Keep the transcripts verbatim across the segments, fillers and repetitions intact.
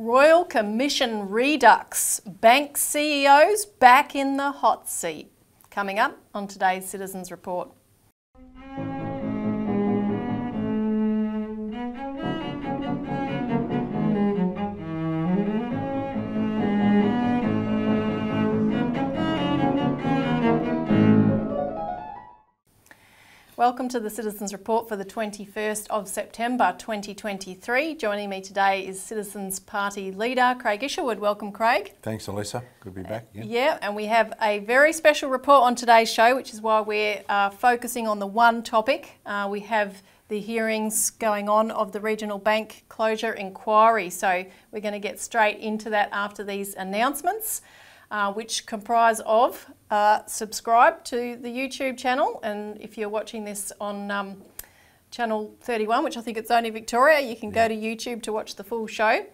Royal Commission redux, bank C E Os back in the hot seat. Coming up on today's Citizens Report. Welcome to the Citizens Report for the twenty-first of September twenty twenty-three. Joining me today is Citizens Party leader Craig Isherwood. Welcome, Craig. Thanks, Elisa. Good to be back again. Yeah, and we have a very special report on today's show, which is why we're uh, focusing on the one topic. Uh, we have the hearings going on of the Regional Bank Closure Inquiry. So we're going to get straight into that after these announcements, uh, which comprise of... Uh, subscribe to the YouTube channel, and if you're watching this on um, channel thirty-one, which I think it's only Victoria, you can yeah. go to YouTube to watch the full show.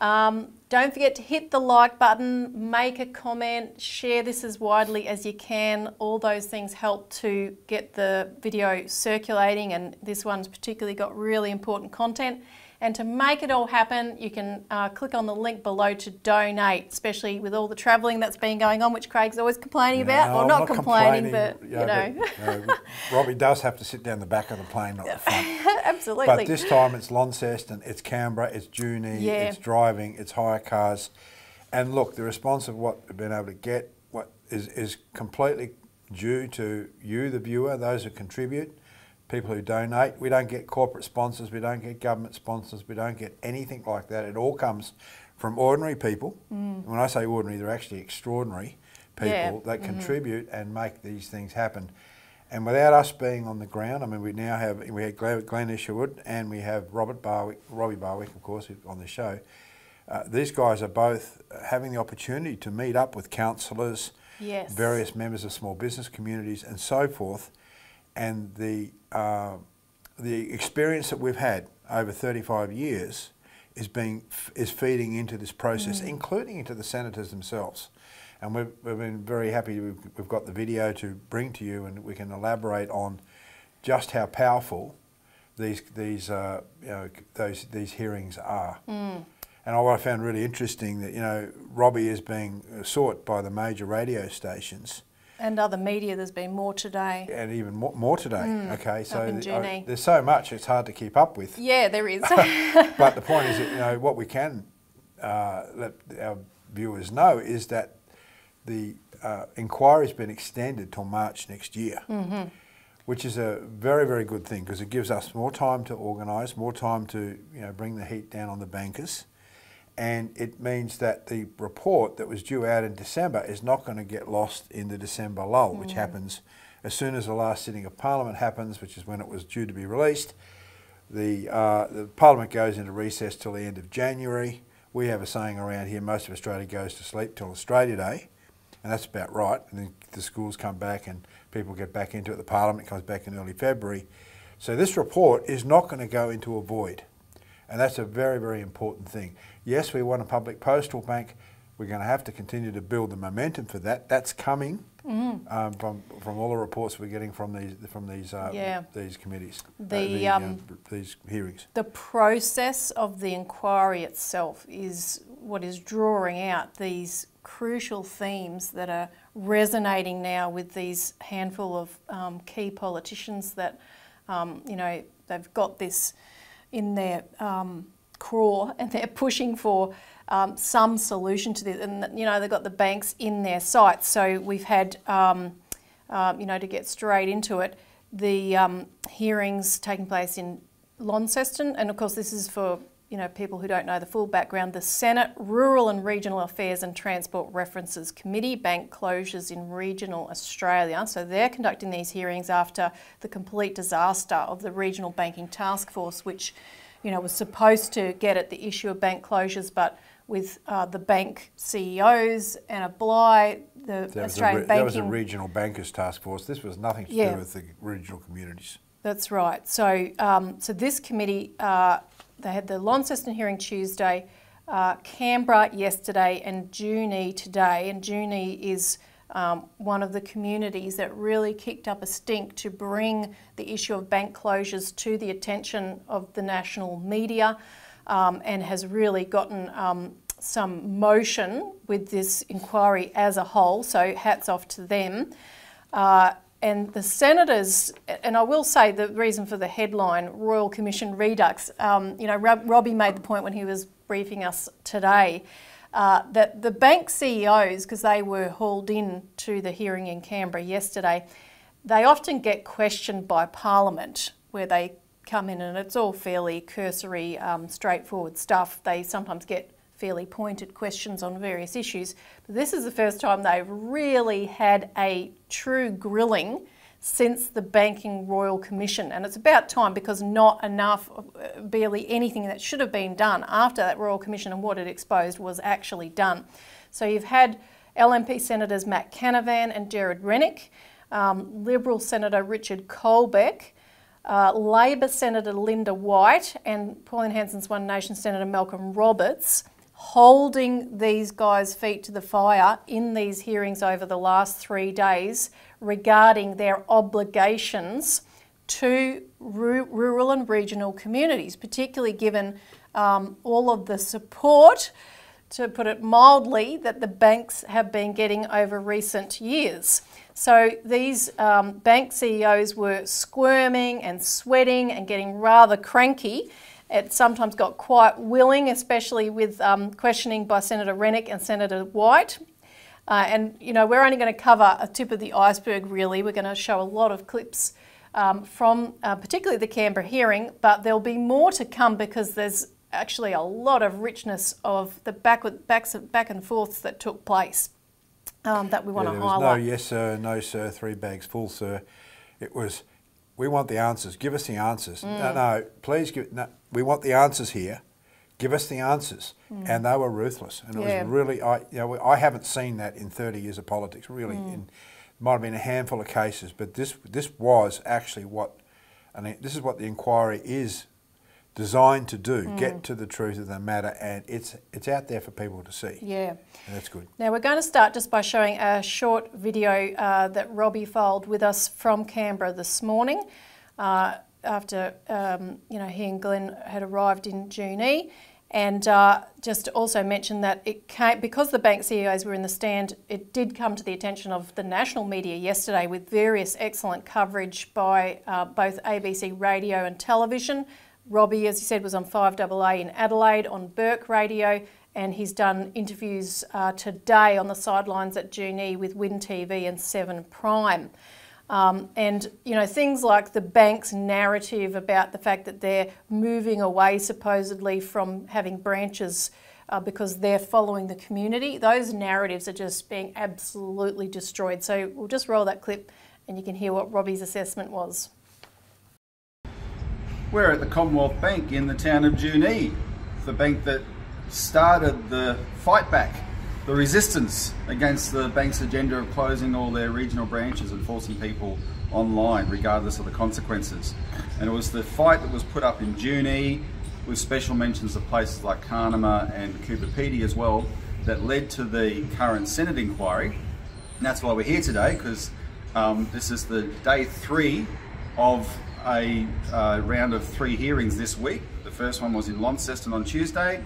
Um, don't forget to hit the like button, make a comment, share this as widely as you can. All those things help to get the video circulating, and this one's particularly got really important content. And to make it all happen, you can uh, click on the link below to donate, especially with all the travelling that's been going on, which Craig's always complaining no, about. Well, I'm not, not complaining, complaining, but, you yeah, know. But, no, Robbie does have to sit down the back of the plane, not the front. Absolutely. But this time it's Launceston, it's Canberra, it's Junee, yeah. it's driving, it's hire cars. And look, the response of what we've been able to get what is, is completely due to you, the viewer, those who contribute. People who donate. We don't get corporate sponsors, we don't get government sponsors, we don't get anything like that. It all comes from ordinary people. Mm. When I say ordinary, they're actually extraordinary people yeah. that mm-hmm. contribute and make these things happen. And without us being on the ground, I mean, we now have, we had Glenn Isherwood and we have Robert Barwick, Robbie Barwick, of course, on the show. Uh, these guys are both having the opportunity to meet up with councillors, yes. various members of small business communities and so forth. And the uh, the experience that we've had over thirty-five years is being is feeding into this process, mm. including into the senators themselves. And we've, we've been very happy we've, we've got the video to bring to you, and we can elaborate on just how powerful these these uh, you know those these hearings are. Mm. And what I found really interesting that you know Robbie is being sought by the major radio stations. And other media, there's been more today. And even more, more today, mm, okay. So the, I, there's so much, it's hard to keep up with. Yeah, there is. But the point is that, you know, what we can uh, let our viewers know is that the uh, inquiry's been extended till March next year, mm-hmm. which is a very, very good thing because it gives us more time to organise, more time to, you know, bring the heat down on the bankers. And it means that the report that was due out in December is not going to get lost in the December lull, mm. which happens as soon as the last sitting of Parliament happens, which is when it was due to be released. The, uh, the Parliament goes into recess till the end of January. We have a saying around here, most of Australia goes to sleep till Australia Day, and that's about right. And then the schools come back and people get back into it. The Parliament comes back in early February. So this report is not going to go into a void. And that's a very, very important thing. Yes, we want a public postal bank. We're going to have to continue to build the momentum for that. That's coming mm. um, from from all the reports we're getting from these from these uh, yeah. these committees, the, uh, the, um, um, these hearings. The process of the inquiry itself is what is drawing out these crucial themes that are resonating now with these handful of um, key politicians that um, you know they've got this in their um, craw, and they're pushing for um, some solution to this. And, you know, they've got the banks in their sights. So we've had, um, uh, you know, to get straight into it, the um, hearings taking place in Launceston. And, of course, this is for, you know, people who don't know the full background, the Senate Rural and Regional Affairs and Transport References Committee, bank closures in regional Australia. So they're conducting these hearings after the complete disaster of the Regional Banking Task Force, which, you know, was supposed to get at the issue of bank closures, but with uh, the bank C E Os, Anna Bligh, the that Australian was a, Banking... That was a Regional Bankers Task Force. This was nothing to yeah. do with the regional communities. That's right. So, um, so this committee... Uh, They had the Launceston hearing Tuesday, uh, Canberra yesterday, and Junee today. And Junee is um, one of the communities that really kicked up a stink to bring the issue of bank closures to the attention of the national media. um, and has really gotten um, some motion with this inquiry as a whole, so hats off to them. Uh, and the senators, and I will say the reason for the headline, Royal Commission Redux, um, you know, Rob, Robbie made the point when he was briefing us today uh, that the bank C E Os, because they were hauled in to the hearing in Canberra yesterday, they often get questioned by Parliament where they come in and it's all fairly cursory, um, straightforward stuff. They sometimes get fairly pointed questions on various issues. But this is the first time they've really had a true grilling since the Banking Royal Commission. And it's about time, because not enough, barely anything that should have been done after that Royal Commission and what it exposed was actually done. So you've had L N P Senators Matt Canavan and Gerard Rennick, um, Liberal Senator Richard Colbeck, Uh, Labor Senator Linda White and Pauline Hanson's One Nation Senator Malcolm Roberts, holding these guys' feet to the fire in these hearings over the last three days regarding their obligations to ru rural and regional communities, particularly given um, all of the support, to put it mildly, that the banks have been getting over recent years. So these um, bank C E Os were squirming and sweating and getting rather cranky. It sometimes got quite willing, especially with um, questioning by Senator Rennick and Senator White. Uh, and, you know, we're only going to cover a tip of the iceberg, really. We're going to show a lot of clips um, from uh, particularly the Canberra hearing, but there'll be more to come because there's actually a lot of richness of the backward, backs, back and forths that took place. Um, that we want yeah, to highlight. No yes sir, no sir, three bags full sir. It was, we want the answers, give us the answers. Mm. No, no, please give, no, we want the answers here, give us the answers. Mm. And they were ruthless. And it yeah. was really, I, you know, I haven't seen that in thirty years of politics, really. Mm. In, might have been a handful of cases, but this, this was actually what, and this is what the inquiry is designed to do, mm. get to the truth of the matter, and it's it's out there for people to see. Yeah. And that's good. Now we're going to start just by showing a short video uh, that Robbie filed with us from Canberra this morning uh, after, um, you know, he and Glenn had arrived in Junee. And uh, just to also mention that it came, because the bank C E Os were in the stand, it did come to the attention of the national media yesterday with various excellent coverage by uh, both A B C radio and television. Robbie, as he said, was on five double A in Adelaide on Burke Radio, and he's done interviews uh, today on the sidelines at Junee with Win T V and Seven Prime. Um, and, you know, things like the bank's narrative about the fact that they're moving away supposedly from having branches uh, because they're following the community, those narratives are just being absolutely destroyed. So we'll just roll that clip and you can hear what Robbie's assessment was. We're at the Commonwealth Bank in the town of Junee, the bank that started the fight back, the resistance against the bank's agenda of closing all their regional branches and forcing people online regardless of the consequences. And it was the fight that was put up in Junee, with special mentions of places like Carnarvon and Coober Pedy as well, that led to the current Senate inquiry. And that's why we're here today, because um, this is the day three of a uh, round of three hearings this week. The first one was in Launceston on Tuesday.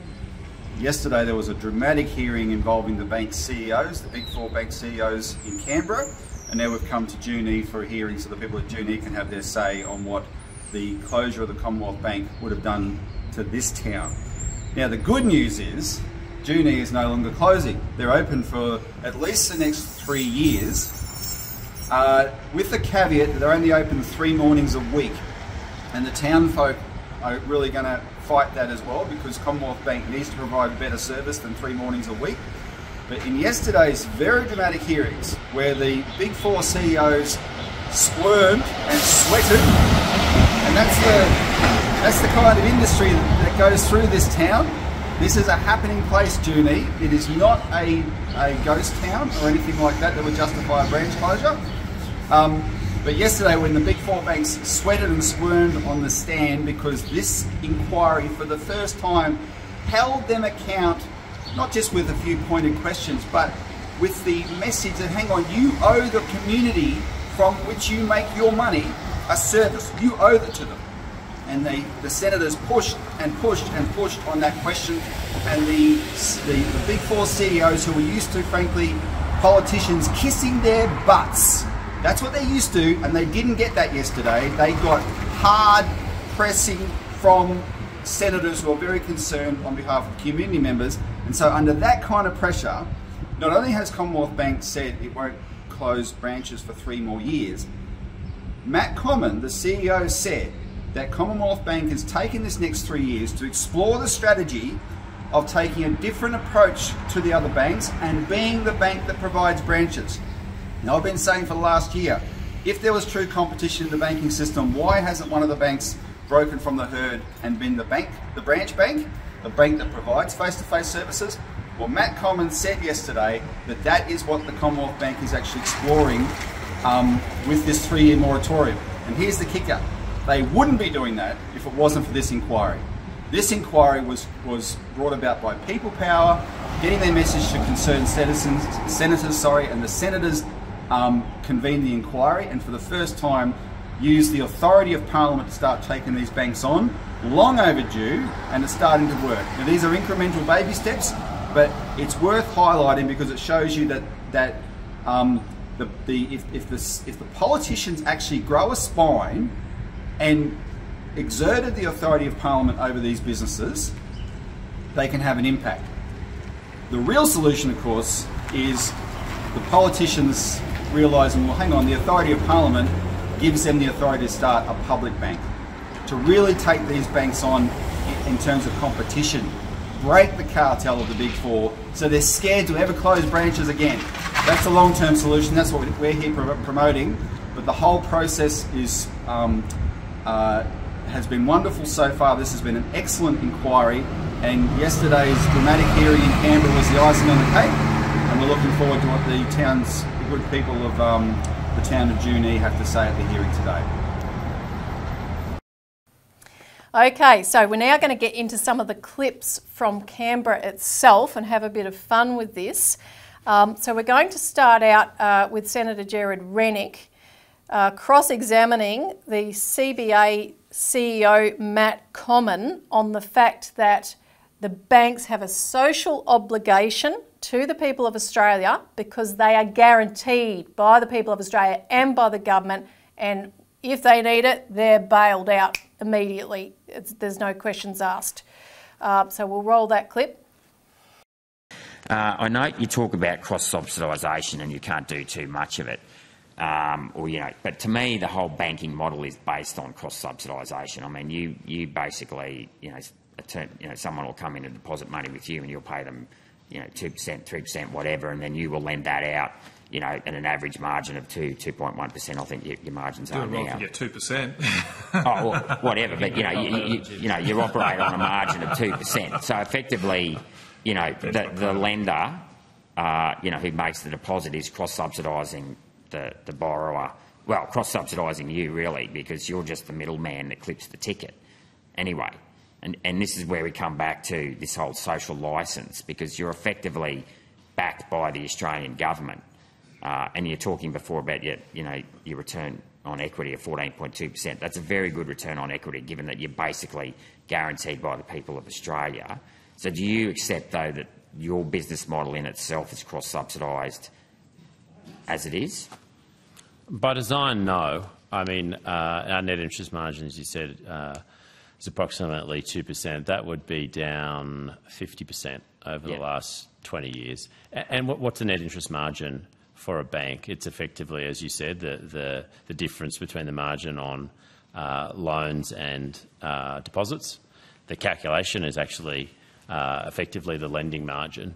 Yesterday there was a dramatic hearing involving the bank C E Os, the big four bank C E Os in Canberra, and now we've come to Junee for a hearing so the people at Junee can have their say on what the closure of the Commonwealth Bank would have done to this town. Now the good news is Junee is no longer closing. They're open for at least the next three years. Uh, with the caveat that they're only open three mornings a week, and the town folk are really going to fight that as well, because Commonwealth Bank needs to provide better service than three mornings a week. But in yesterday's very dramatic hearings, where the big four C E Os squirmed and sweated, and that's the that's the kind of industry that goes through this town. This is a happening place, Junee. It is not a, a ghost town or anything like that that would justify a branch closure. Um, but yesterday when the big four banks sweated and squirmed on the stand because this inquiry for the first time held them account, not just with a few pointed questions, but with the message that, hang on, you owe the community from which you make your money a service. You owe it to them. and the, the senators pushed and pushed and pushed on that question, and the, the, the big four C E Os who were used to, frankly, politicians kissing their butts. That's what they're used to, and they didn't get that yesterday. They got hard pressing from senators who are very concerned on behalf of community members. And so under that kind of pressure, not only has Commonwealth Bank said it won't close branches for three more years, Matt Comyn, the C E O, said that Commonwealth Bank has taken this next three years to explore the strategy of taking a different approach to the other banks and being the bank that provides branches. Now, I've been saying for the last year, if there was true competition in the banking system, why hasn't one of the banks broken from the herd and been the bank, the branch bank, the bank that provides face-to-face services? Well, Matt Comyn said yesterday that that is what the Commonwealth Bank is actually exploring um, with this three-year moratorium. And here's the kicker. They wouldn't be doing that if it wasn't for this inquiry. This inquiry was, was brought about by people power, getting their message to concerned citizens, senators, sorry, and the senators um, convened the inquiry and for the first time used the authority of Parliament to start taking these banks on, long overdue, and it's starting to work. Now, these are incremental baby steps, but it's worth highlighting because it shows you that, that um, the, the, if, if, the, if the politicians actually grow a spine and exerted the authority of Parliament over these businesses, they can have an impact. The real solution, of course, is the politicians realising, well, hang on, the authority of Parliament gives them the authority to start a public bank, to really take these banks on in terms of competition, break the cartel of the big four, so they're scared to ever close branches again. That's a long-term solution, that's what we're here promoting, but the whole process is um, uh, has been wonderful so far. This has been an excellent inquiry, and yesterday's dramatic hearing in Canberra was the icing on the cake, and we're looking forward to what the town's, the good people of um, the town of Junee have to say at the hearing today. Okay, so we're now going to get into some of the clips from Canberra itself and have a bit of fun with this. Um, so we're going to start out uh, with Senator Gerard Rennick uh, cross-examining the C B A C E O Matt Comyn on the fact that the banks have a social obligation to the people of Australia because they are guaranteed by the people of Australia and by the government, and if they need it, they're bailed out immediately. It's, there's no questions asked. Uh, so we'll roll that clip. Uh, I know you talk about cross-subsidisation and you can't do too much of it. Um, or, you know, but to me, the whole banking model is based on cross-subsidisation. I mean, you you basically, you know, a term, you know, someone will come in and deposit money with you, and you'll pay them, you know, two percent, three percent, whatever, and then you will lend that out, you know, at an average margin of two, two point one percent. I think your, your margins are now. You get two percent. Oh, well, whatever, but you know, you, you, you know, you operate on a margin of two percent. So effectively, you know, the, the lender, uh, you know, who makes the deposit is cross-subsidising The, the borrower, well, cross-subsidising you really, because you're just the middleman that clips the ticket anyway. And, and this is where we come back to this whole social licence, because you're effectively backed by the Australian government. Uh, and you're talking before about your, you know, your return on equity of fourteen point two percent. That's a very good return on equity, given that you're basically guaranteed by the people of Australia. So do you accept, though, that your business model in itself is cross-subsidised as it is? By design, no. I mean, uh, our net interest margin, as you said, uh, is approximately two percent. That would be down fifty percent over yeah. the last twenty years. And what's a net interest margin for a bank? It's effectively, as you said, the, the, the difference between the margin on uh, loans and uh, deposits. The calculation is actually uh, effectively the lending margin.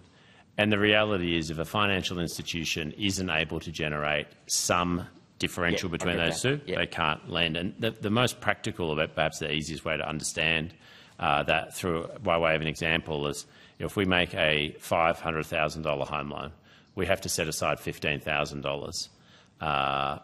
And the reality is, if a financial institution isn't able to generate some differential yep, between those that. two, yep. they can't lend. And the, the most practical, perhaps the easiest way to understand uh, that through by way of an example is, you know, if we make a five hundred thousand dollar home loan, we have to set aside fifteen thousand dollars. Uh,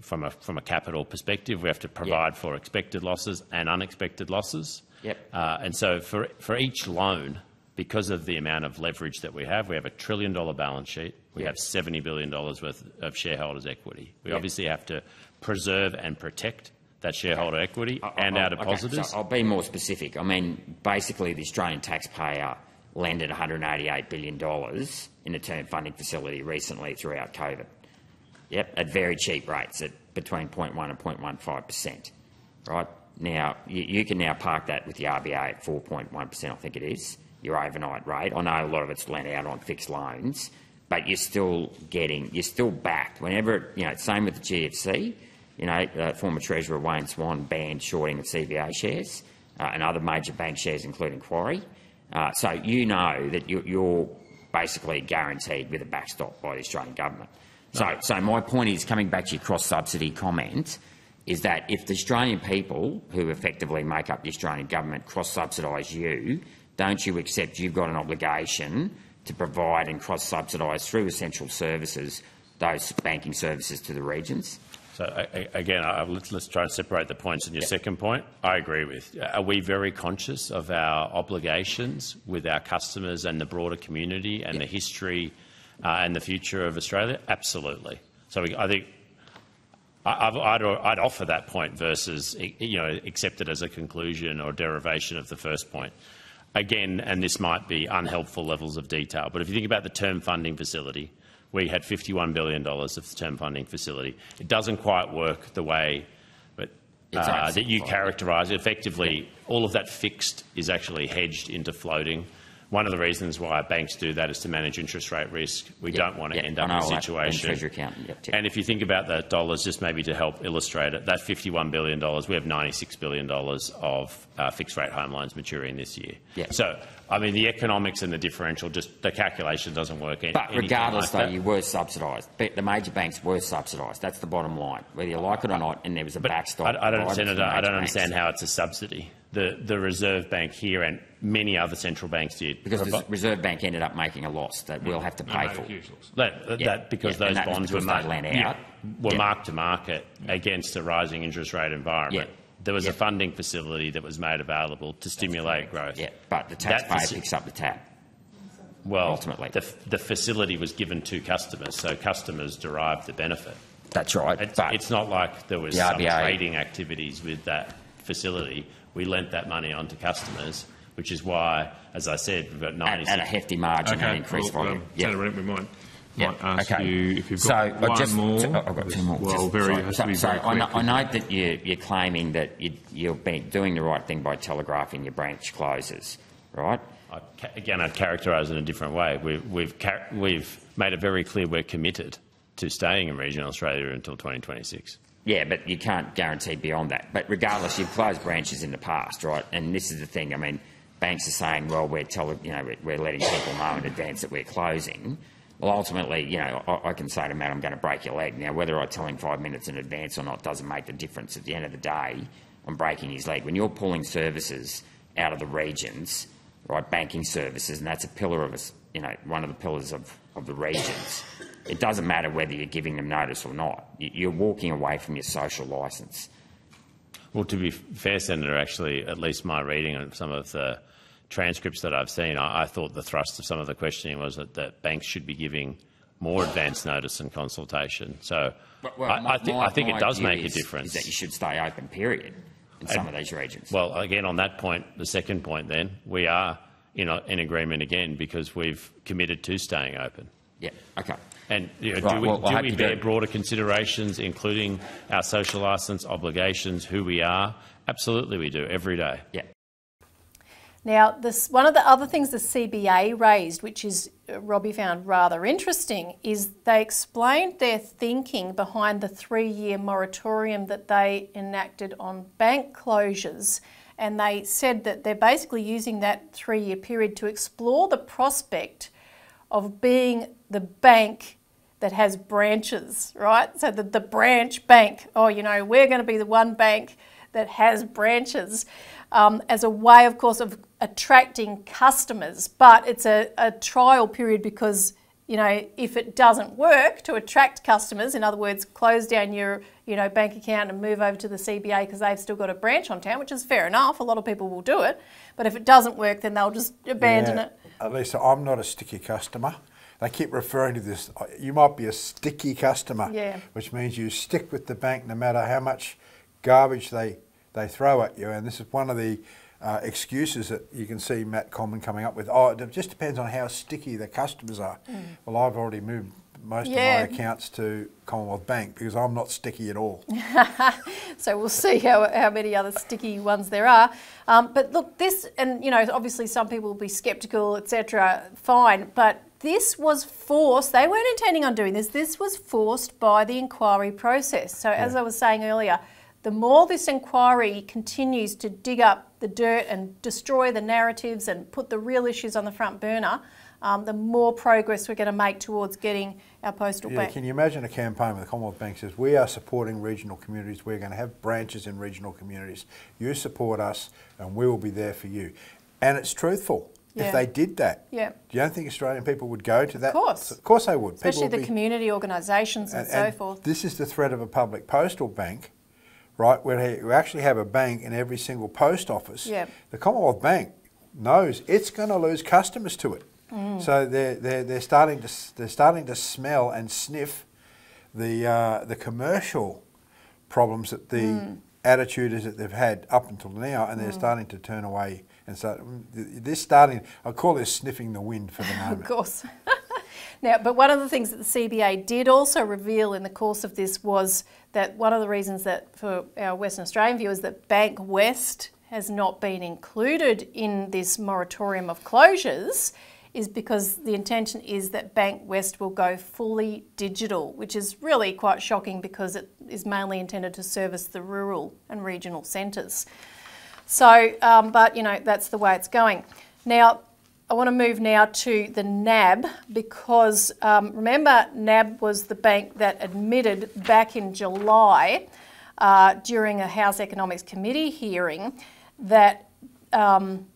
from a from a capital perspective, we have to provide yep. for expected losses and unexpected losses. Yep. Uh, and so for for each loan, because of the amount of leverage that we have, we have a trillion dollar balance sheet, we yep. have seventy billion dollars worth of shareholders' equity. We yep. obviously have to preserve and protect that shareholder equity I, I, and I, our depositors? Okay, so I'll be more specific. I mean, basically the Australian taxpayer lended one hundred eighty-eight billion dollars in a term funding facility recently throughout COVID. Yep, at very cheap rates, at between zero point one and zero point one five percent. Right? Now, you, you can now park that with the R B A at four point one percent, I think it is, your overnight rate. I know a lot of it's lent out on fixed loans, but you're still getting, you're still backed. Whenever, you know, same with the G F C, you know, uh, former Treasurer Wayne Swan banned shorting of C B A shares uh, and other major bank shares, including Quarry. Uh, so you know that you, you're basically guaranteed with a backstop by the Australian government. So, so my point is, coming back to your cross-subsidy comment, is that if the Australian people, who effectively make up the Australian government, cross-subsidise you, don't you accept you've got an obligation to provide and cross-subsidise through essential services those banking services to the regions? So again, let's try and separate the points. And your yep. second point, I agree with. Are we very conscious of our obligations with our customers and the broader community and yep. the history uh, and the future of Australia? Absolutely. So we, I think I've, I'd, I'd offer that point versus, you know, accept it as a conclusion or derivation of the first point. Again, and this might be unhelpful levels of detail, but if you think about the term funding facility, we had fifty-one billion dollars of the term funding facility. It doesn't quite work the way but, uh, that you characterise it. Effectively, all of that fixed is actually hedged into floating. One of the reasons why banks do that is to manage interest rate risk. We yep. don't want to yep. end up in a situation. And, account. Yep. and if you think about the dollars, just maybe to help illustrate it, that fifty-one billion dollars, we have ninety-six billion dollars of uh, fixed rate home loans maturing this year. Yep. So, I mean, the economics and the differential, just the calculation doesn't work. Any, but regardless, like though, that. you were subsidised. The major banks were subsidised. That's the bottom line, whether you like it or not. And there was a but backstop. I, I don't, Senator, I don't understand how it's a subsidy. The, the Reserve Bank here and many other central banks did. Because the Reserve Bank ended up making a loss that we'll have to pay for. That, that, yeah. because yeah. those that bonds because were, marked, lent out. Yeah, were yeah. marked to market yeah. against a rising interest rate environment. Yeah. There was yeah. a funding facility that was made available to stimulate growth. Yeah. But the taxpayer picks up the tab. Well, ultimately. The, the facility was given to customers, so customers derived the benefit. That's right. It's, but it's not like there was the some R B A trading activities with that facility. We lent that money on to customers, which is why, as I said, we've got ninety-six... At, at a hefty margin okay, and increased well, volume. Um, yep. Senator Rennick, we might, yep. might ask okay. you if you've got so one just, more. So I've got two more. Well, just, very, so, so, very so I, know, I know that you, you're claiming that you, you've been doing the right thing by telegraphing your branch closes, right? I, again, I'd characterise it in a different way. We, we've, we've made it very clear we're committed to staying in regional Australia until twenty twenty-six. Yeah, but you can't guarantee beyond that. But regardless, you've closed branches in the past, right? And this is the thing. I mean, banks are saying, "Well, we're tele you know, we're letting people know in advance that we're closing." Well, ultimately, you know, I, I can say to Matt, "I'm going to break your leg." Now, whether I tell him five minutes in advance or not doesn't make the difference. At the end of the day, I'm breaking his leg. When you're pulling services out of the regions, right, banking services, and that's a pillar of us, you know, one of the pillars of of the regions. It doesn't matter whether you're giving them notice or not. You're walking away from your social licence. Well, to be fair, Senator, actually, at least my reading and some of the transcripts that I've seen, I, I thought the thrust of some of the questioning was that, that banks should be giving more advance notice and consultation. So well, well, I, my, I, th my, I think it does make is, a difference. Is that you should stay open, period, in and, some of these regions. Well, again, on that point, the second point then, we are in, a, in agreement again because we've committed to staying open. Yeah, okay. And you know, right, do we, well, do we bear do. broader considerations, including our social licence obligations, who we are? Absolutely we do, every day. Yeah. Now, this, one of the other things the C B A raised, which is uh, Robbie found rather interesting, is they explained their thinking behind the three-year moratorium that they enacted on bank closures. And they said that they're basically using that three-year period to explore the prospect of being the bank that has branches, right? So that the branch bank, oh, you know, we're going to be the one bank that has branches um, as a way, of course, of attracting customers. But it's a, a trial period because, you know, if it doesn't work to attract customers, in other words, close down your, you know, bank account and move over to the C B A because they've still got a branch on town, which is fair enough. A lot of people will do it. But if it doesn't work, then they'll just abandon yeah. it. Elisa, I'm not a sticky customer. They keep referring to this. You might be a sticky customer, yeah. which means you stick with the bank no matter how much garbage they, they throw at you. And this is one of the uh, excuses that you can see Matt Comyn coming up with. Oh, it just depends on how sticky the customers are. Mm. Well, I've already moved most yeah. of my accounts to Commonwealth Bank because I'm not sticky at all. So we'll see how, how many other sticky ones there are. Um, but look, this, and you know, obviously some people will be sceptical, et cetera. Fine, but this was forced. They weren't intending on doing this. This was forced by the inquiry process. So as yeah. I was saying earlier, the more this inquiry continues to dig up the dirt and destroy the narratives and put the real issues on the front burner, um, the more progress we're going to make towards getting our postal yeah, bank. Can you imagine a campaign where the Commonwealth Bank says, we are supporting regional communities, we're going to have branches in regional communities, you support us and we will be there for you. And it's truthful. Yeah. If they did that, yeah. do you don't think Australian people would go to that? Of course. Of course they would. Especially the be, community organisations and, and so and forth. This is the threat of a public postal bank, right, where you actually have a bank in every single post office. Yeah. The Commonwealth Bank knows it's going to lose customers to it. Mm. So they're, they're, they're, starting to, they're starting to smell and sniff the, uh, the commercial problems that the mm. attitude is that they've had up until now, and they're mm. starting to turn away. And so this starting, I call this sniffing the wind for the moment. Of course. Now, but one of the things that the C B A did also reveal in the course of this was that one of the reasons that for our Western Australian viewers that Bank West has not been included in this moratorium of closures is because the intention is that Bank West will go fully digital, which is really quite shocking because it is mainly intended to service the rural and regional centres. So, um, but you know, that's the way it's going. Now, I want to move now to the N A B because um, remember, N A B was the bank that admitted back in July uh, during a House Economics Committee hearing that, um,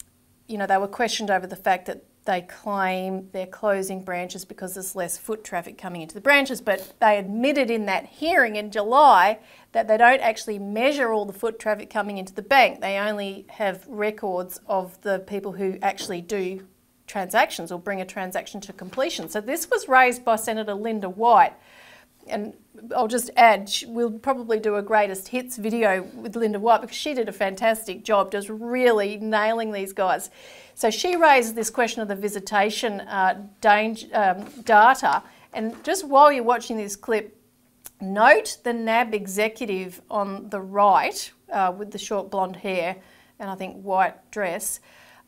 you know, they were questioned over the fact that they claim they're closing branches because there's less foot traffic coming into the branches, but they admitted in that hearing in July that they don't actually measure all the foot traffic coming into the bank. They only have records of the people who actually do transactions or bring a transaction to completion. So this was raised by Senator Linda White. And I'll just add, we'll probably do a greatest hits video with Linda White because she did a fantastic job just really nailing these guys. So she raised this question of the visitation uh, danger, um, data. And just while you're watching this clip, note the N A B executive on the right uh, with the short blonde hair and I think white dress.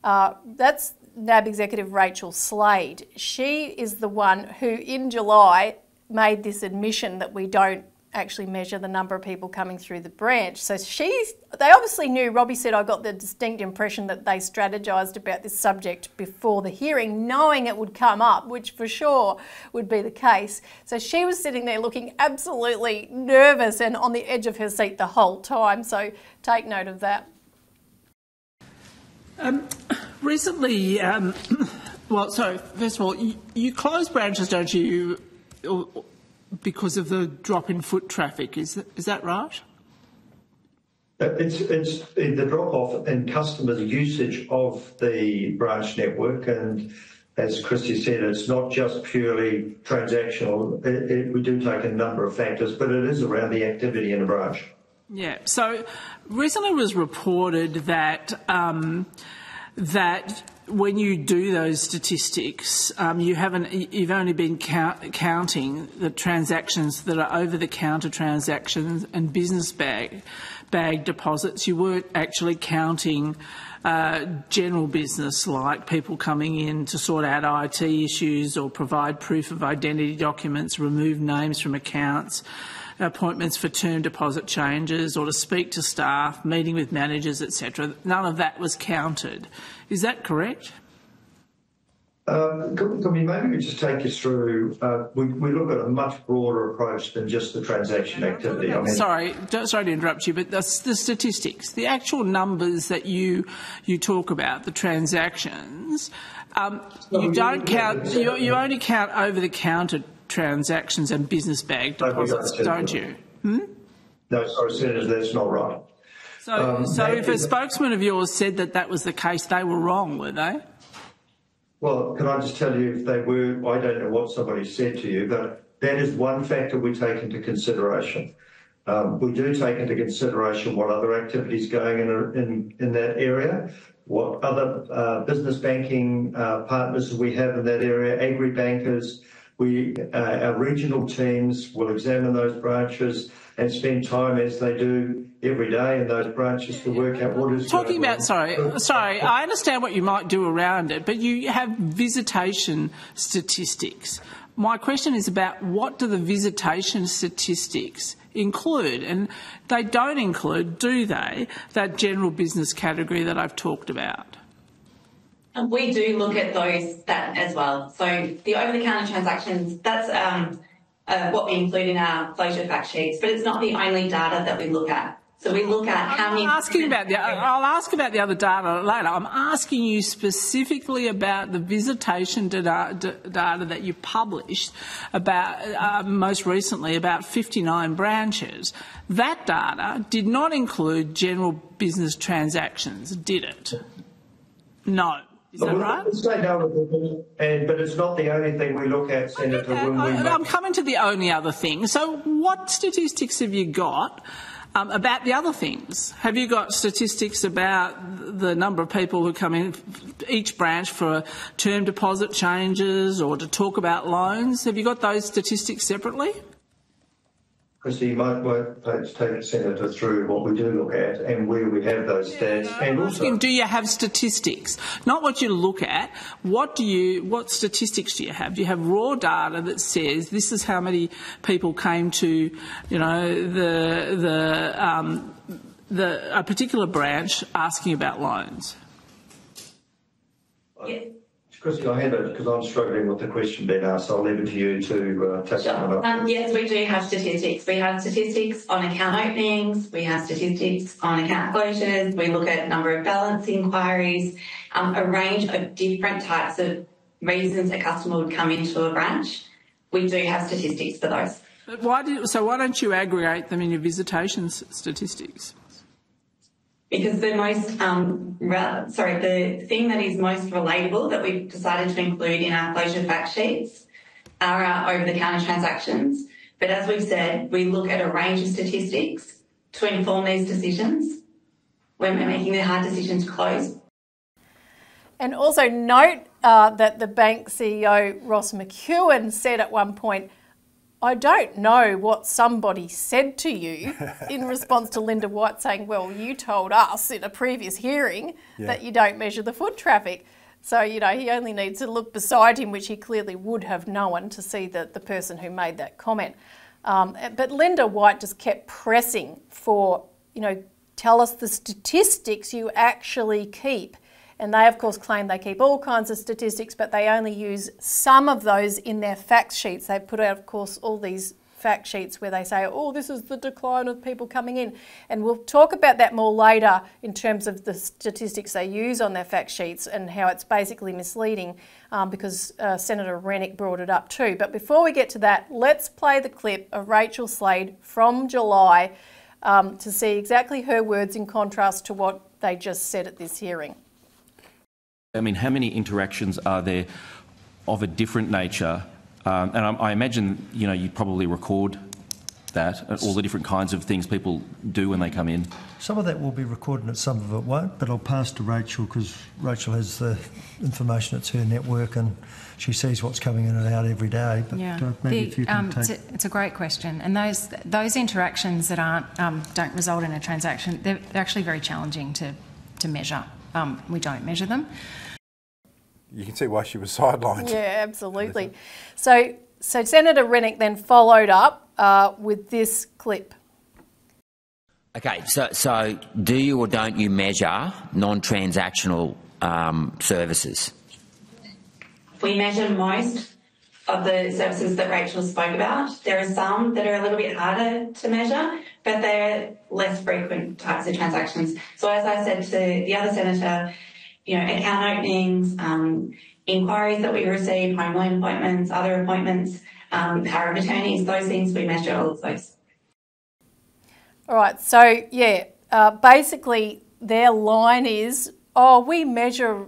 Uh, that's N A B executive Rachel Slade. She is the one who in July made this admission that we don't actually measure the number of people coming through the branch. So she's, they obviously knew, Robbie said, I got the distinct impression that they strategised about this subject before the hearing, knowing it would come up, which for sure would be the case. So she was sitting there looking absolutely nervous and on the edge of her seat the whole time. So take note of that. Um, recently, um, well, so first of all, you, you close branches, don't you, because of the drop in foot traffic, is that, is that right? It's, it's the drop-off in customer usage of the branch network, and as Christy said, it's not just purely transactional. It, it, we do take a number of factors, but it is around the activity in a branch. Yeah, so recently it was reported that, um, that when you do those statistics, um, you haven't, you've only been count, counting the transactions that are over-the-counter transactions and business bag, bag deposits. You weren't actually counting uh, general business, like people coming in to sort out I T issues or provide proof of identity documents, remove names from accounts, appointments for term deposit changes or to speak to staff, meeting with managers, et cetera. None of that was counted. Is that correct? Uh, I mean, maybe we just take you through, uh, we, we look at a much broader approach than just the transaction activity. I mean, sorry, sorry to interrupt you, but that's the statistics, the actual numbers that you, you talk about, the transactions, um, you don't count, you, you only count over-the-counter transactions and business bag deposits, no, don't you? Hmm? No, sorry, Senator, that's not right. So, um, so if a spokesman of yours said that that was the case, they were wrong, were they? Well, can I just tell you, if they were, I don't know what somebody said to you, but that is one factor we take into consideration. Um, we do take into consideration what other activities going in, in, in that area, what other uh, business banking uh, partners we have in that area, agri bankers. We, uh, our regional teams will examine those branches and spend time as they do every day in those branches to work out what is talking about. Sorry, sorry, I understand what you might do around it, but you have visitation statistics. My question is about what do the visitation statistics include? And they don't include, do they, that general business category that I've talked about? And we do look at those that as well. So the over-the-counter transactions, that's um, uh, what we include in our closure fact sheets, but it's not the only data that we look at. So we look at how many... I'm asking about the, I'll ask about the other data later. I'm asking you specifically about the visitation data, data that you published about uh, most recently, about fifty-nine branches. That data did not include general business transactions, did it? No. Is that right? And, but it's not the only thing we look at, Senator. Okay. When we I, I'm coming to the only other thing. So what statistics have you got Um, about the other things? Have you got statistics about the number of people who come in each branch for term deposit changes or to talk about loans? Have you got those statistics separately? Christy, you might want to take the Senator through what we do look at and where we have those stats. Yeah, and also, do you have statistics? Not what you look at. What do you? What statistics do you have? Do you have raw data that says this is how many people came to, you know, the the um, the a particular branch asking about loans? Yeah. Christy, I had it because I'm struggling with the question being asked, so I'll leave it to you to uh, take that one up. Um, yes, we do have statistics. We have statistics on account openings, we have statistics on account closures, we look at number of balance inquiries, um, a range of different types of reasons a customer would come into a branch. We do have statistics for those. But why did, so why don't you aggregate them in your visitation statistics? Because the most, um, sorry, the thing that is most relatable that we've decided to include in our closure fact sheets are our over-the-counter transactions. But as we've said, we look at a range of statistics to inform these decisions when we're making the hard decision to close. And also note uh, that the bank C E O, Ross McEwen, said at one point, I don't know what somebody said to you in response to Linda White saying, well, you told us in a previous hearing yeah. that you don't measure the foot traffic. So, you know, he only needs to look beside him, which he clearly would have known, to see that the person who made that comment. Um, but Linda White just kept pressing for, you know, tell us the statistics you actually keep. And they, of course, claim they keep all kinds of statistics, but they only use some of those in their fact sheets. They put out, of course, all these fact sheets where they say, oh, this is the decline of people coming in. And we'll talk about that more later in terms of the statistics they use on their fact sheets and how it's basically misleading, um, because uh, Senator Rennick brought it up too. But before we get to that, let's play the clip of Rachel Slade from July um, to see exactly her words in contrast to what they just said at this hearing. I mean, how many interactions are there of a different nature? Um, and I, I imagine, you know, you probably record that, all the different kinds of things people do when they come in. Some of that will be recorded and some of it won't, but I'll pass to Rachel because Rachel has the information. It's her network and she sees what's coming in and out every day. But yeah. maybe the, if you can um, take... it's, a, it's a great question. And those those interactions that aren't um, don't result in a transaction, they're actually very challenging to, to measure. Um, we don't measure them. You can see why she was sidelined. Yeah, absolutely. So, so Senator Rennick then followed up uh, with this clip. Okay, so, so do you or don't you measure non-transactional um, services? We measure most of the services that Rachel spoke about. There are some that are a little bit harder to measure, but they're less frequent types of transactions. So as I said to the other senator, you know, account openings, um, inquiries that we receive, home loan appointments, other appointments, um, power of attorneys, those things, we measure all of those. All right, so yeah, uh, basically their line is, oh, we measure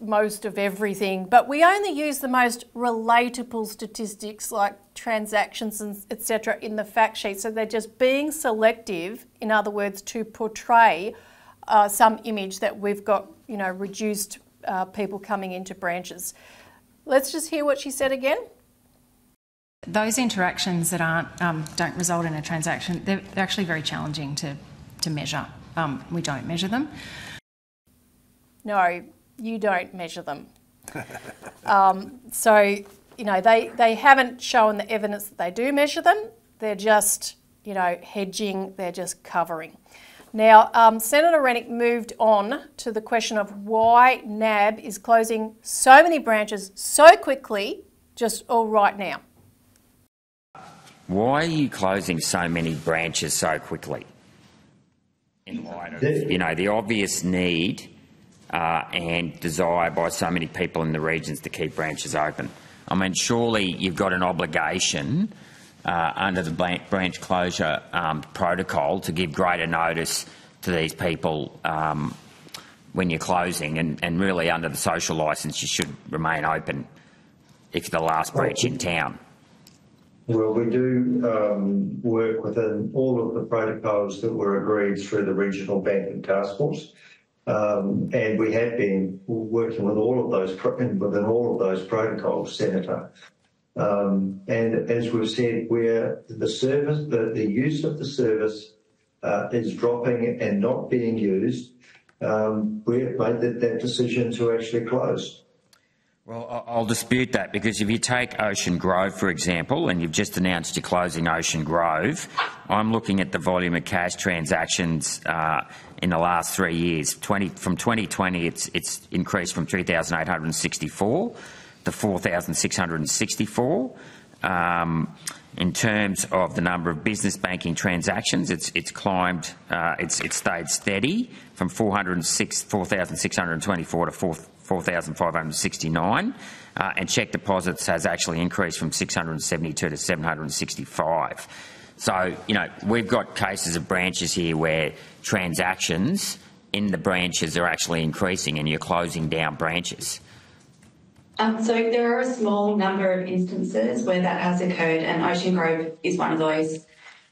most of everything, but we only use the most relatable statistics like transactions and et cetera in the fact sheet. So they're just being selective, in other words, to portray uh, some image that we've got, you know, reduced uh, people coming into branches. Let's just hear what she said again. Those interactions that aren't um, don't result in a transaction, they're, they're actually very challenging to to measure. Um, we don't measure them. No. You don't measure them. um, so, you know, they, they haven't shown the evidence that they do measure them. They're just, you know, hedging, they're just covering. Now, um, Senator Rennick moved on to the question of why N A B is closing so many branches so quickly, just all right now. Why are you closing so many branches so quickly? In light of, you know, the obvious need Uh, and desire by so many people in the regions to keep branches open. I mean, surely you've got an obligation uh, under the branch closure um, protocol to give greater notice to these people um, when you're closing, and, and really under the social licence you should remain open if you're the last branch in town. Well, we do um, work within all of the protocols that were agreed through the Regional Banking Task Force. Um, and we have been working with all of those within all of those protocols, Senator. Um, and as we've said, where the service, the, the use of the service uh, is dropping and not being used, um, we've made that, that decision to actually close. Well, I'll dispute that, because if you take Ocean Grove, for example, and you've just announced you're closing Ocean Grove, I'm looking at the volume of cash transactions uh, in the last three years. twenty, from twenty twenty, it's, it's increased from three thousand eight hundred sixty-four to four thousand six hundred sixty-four. Um, in terms of the number of business banking transactions, it's, it's climbed, uh, it's, it's stayed steady from four thousand six hundred twenty-four to four thousand five hundred sixty-nine, uh, and cheque deposits has actually increased from six hundred seventy-two to seven hundred sixty-five. So, you know, we've got cases of branches here where transactions in the branches are actually increasing and you're closing down branches. Um, so there are a small number of instances where that has occurred, and Ocean Grove is one of those.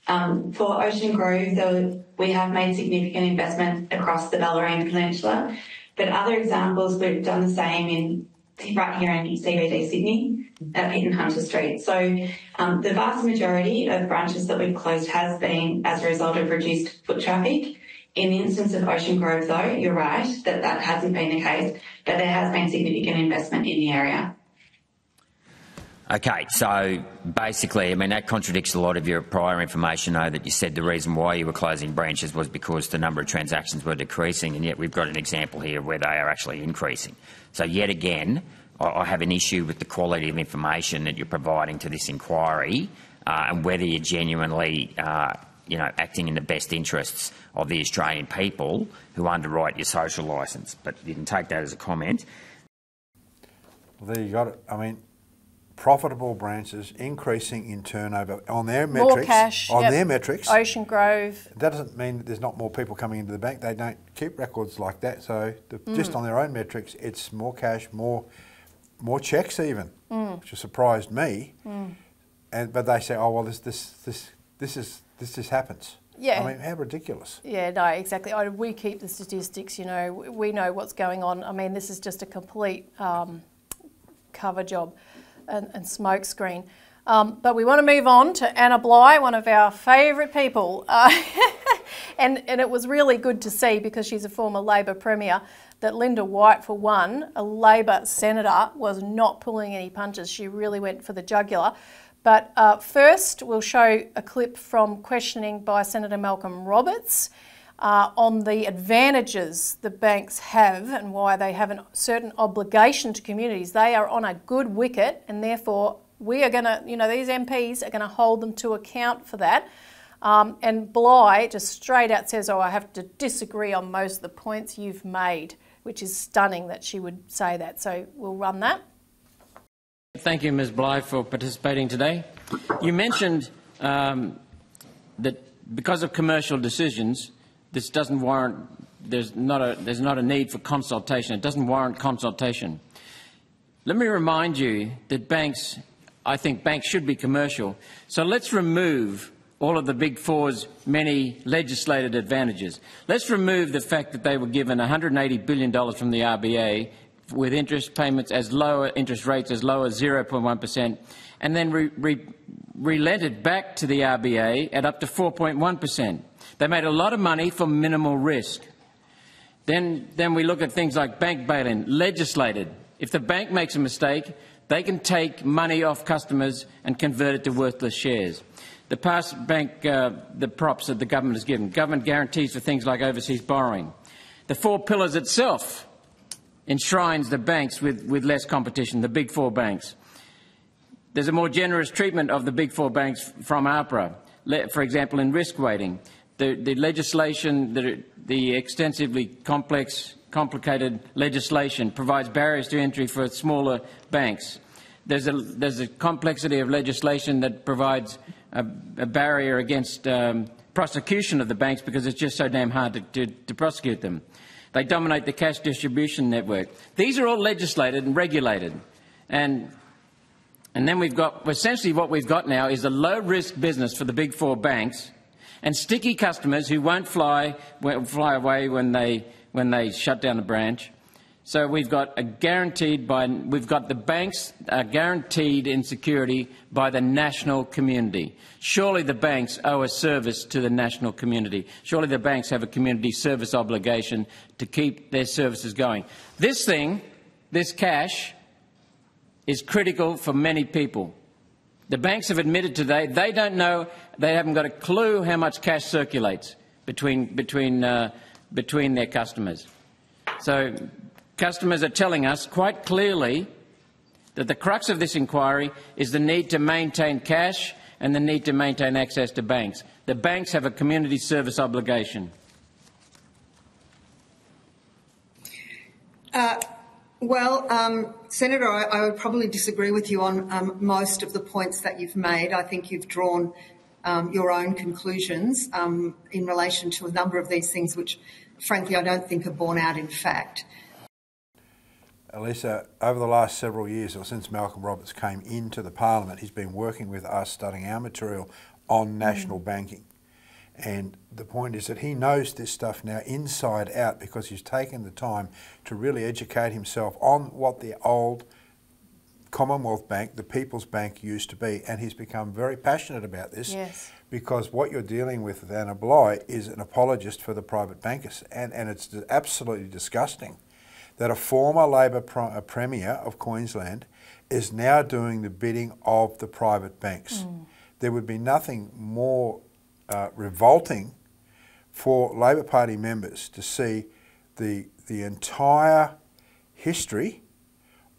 Um, for Ocean Grove, though, we have made significant investment across the Ballerine Peninsula. But other examples, we've done the same in right here in C B D Sydney, in Hunter Street. So um, the vast majority of branches that we've closed has been as a result of reduced foot traffic. In the instance of Ocean Grove, though, you're right that that hasn't been the case, but there has been significant investment in the area. Okay, so basically, I mean, that contradicts a lot of your prior information, though, that you said the reason why you were closing branches was because the number of transactions were decreasing, and yet we've got an example here where they are actually increasing. So yet again, I have an issue with the quality of information that you're providing to this inquiry, uh, and whether you're genuinely uh, you know, acting in the best interests of the Australian people who underwrite your social licence. But you can take that as a comment. Well, there you got it. I mean, profitable branches increasing in turnover on their metrics. More cash, on yep. their metrics. Ocean Grove. That doesn't mean that there's not more people coming into the bank. They don't keep records like that. So the, mm. just on their own metrics, it's more cash, more more checks even, mm. which surprised me. Mm. And but they say, oh well, this this this this is this just happens. Yeah. I mean, how ridiculous. Yeah, no, exactly. I, we keep the statistics. You know, we know what's going on. I mean, this is just a complete um, cover job and, and smoke screen. Um, but we want to move on to Anna Bligh, one of our favourite people. Uh, and, and it was really good to see, because she's a former Labor Premier, that Linda White, for one, a Labor Senator, was not pulling any punches. She really went for the jugular. But uh, first, we'll show a clip from questioning by Senator Malcolm Roberts uh, on the advantages the banks have and why they have a certain obligation to communities. They are on a good wicket, and therefore we are going to, you know, these M Ps are going to hold them to account for that. Um, and Bligh just straight out says, oh, I have to disagree on most of the points you've made, which is stunning that she would say that. So we'll run that. Thank you, Miz Bligh, for participating today. You mentioned um, that because of commercial decisions, this doesn't warrant there's not a there's not a need for consultation. It doesn't warrant consultation. Let me remind you that banks, I think banks should be commercial. So let's remove all of the Big Four's many legislated advantages. Let's remove the fact that they were given one hundred eighty billion dollars from the R B A with interest payments as lower interest rates as low as zero point one percent, and then re re relented back to the R B A at up to four point one percent. They made a lot of money for minimal risk. Then, then we look at things like bank bail-in, legislated. If the bank makes a mistake, they can take money off customers and convert it to worthless shares. The past bank, uh, the props that the government has given, government guarantees for things like overseas borrowing. The four pillars itself enshrines the banks with, with less competition, the Big Four banks. There's a more generous treatment of the Big Four banks from APRA, for example, in risk weighting. The, the legislation, the, the extensively complex, complicated legislation provides barriers to entry for smaller banks. There's a, there's a complexity of legislation that provides a, a barrier against um, prosecution of the banks because it's just so damn hard to, to, to prosecute them. They dominate the cash distribution network. These are all legislated and regulated. And, and then we've got, essentially what we've got now is a low-risk business for the Big Four banks and sticky customers who won't fly, fly away when they, when they shut down a branch. So we've got a guaranteed by, we've got the banks are guaranteed in security by the national community. Surely the banks owe a service to the national community. Surely the banks have a community service obligation to keep their services going. This thing, this cash, is critical for many people. The banks have admitted today they don't know, they haven't got a clue how much cash circulates between, between, uh, between their customers. So customers are telling us quite clearly that the crux of this inquiry is the need to maintain cash and the need to maintain access to banks. The banks have a community service obligation. Uh, well, um, Senator, I, I would probably disagree with you on um, most of the points that you've made. I think you've drawn um, your own conclusions um, in relation to a number of these things which, frankly, I don't think are borne out in fact. Elisa, over the last several years, or since Malcolm Roberts came into the Parliament, he's been working with us, studying our material on national mm. banking. And the point is that he knows this stuff now inside out because he's taken the time to really educate himself on what the old Commonwealth Bank, the People's Bank, used to be. And he's become very passionate about this. Yes. Because what you're dealing with with Anna Bligh is an apologist for the private bankers. And, and it's absolutely disgusting that a former Labor Premier of Queensland is now doing the bidding of the private banks. Mm. There would be nothing more uh, revolting for Labor Party members to see the, the entire history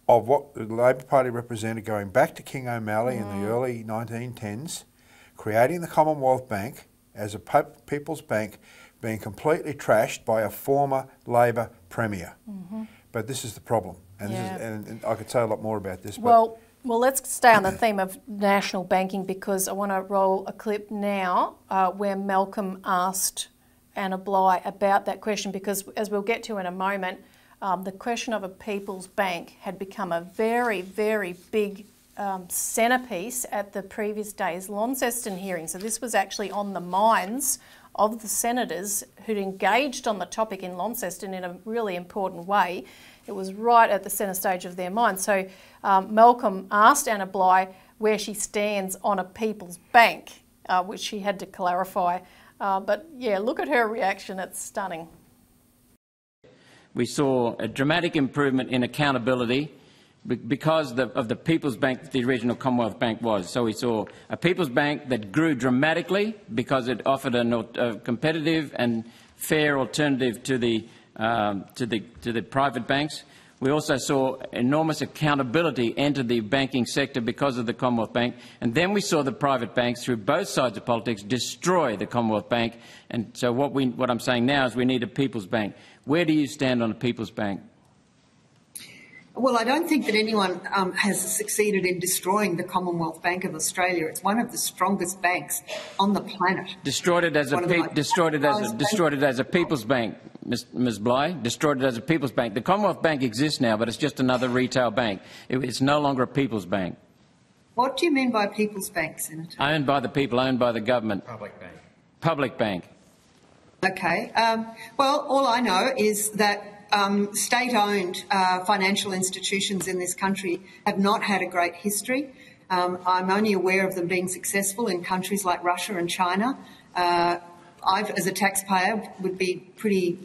of what the Labor Party represented going back to King O'Malley mm. in the early nineteen tens, creating the Commonwealth Bank as a people's bank, being completely trashed by a former Labor Premier. Mm-hmm. But this is the problem, and, yeah. this is, and, and I could say a lot more about this. Well, but well, let's stay on the theme of national banking because I want to roll a clip now uh, where Malcolm asked Anna Bligh about that question because, as we'll get to in a moment, um, the question of a people's bank had become a very, very big um, centrepiece at the previous day's Launceston hearing. So this was actually on the minds of the senators who'd engaged on the topic in Launceston in a really important way. It was right at the centre stage of their mind. So um, Malcolm asked Anna Bligh where she stands on a people's bank, uh, which she had to clarify. Uh, but yeah, look at her reaction, it's stunning. We saw a dramatic improvement in accountability because of the People's Bank that the original Commonwealth Bank was. So we saw a People's Bank that grew dramatically because it offered a competitive and fair alternative to the, um, to the, to the private banks. We also saw enormous accountability enter the banking sector because of the Commonwealth Bank. And then we saw the private banks, through both sides of politics, destroy the Commonwealth Bank. And so what, we, what I'm saying now is we need a People's Bank. Where do you stand on a People's Bank? Well, I don't think that anyone um, has succeeded in destroying the Commonwealth Bank of Australia. It's one of the strongest banks on the planet. Destroyed it as a destroyed it as a destroyed it as a people's bank. Miz Bligh, destroyed it as a people's bank. The Commonwealth Bank exists now, but it's just another retail bank. It, it's no longer a people's bank. What do you mean by people's bank, Senator? Owned by the people, owned by the government. Public bank. Public bank. Okay. Um, well, all I know is that Um, state-owned uh, financial institutions in this country have not had a great history. Um, I'm only aware of them being successful in countries like Russia and China. Uh, I've, as a taxpayer, would be pretty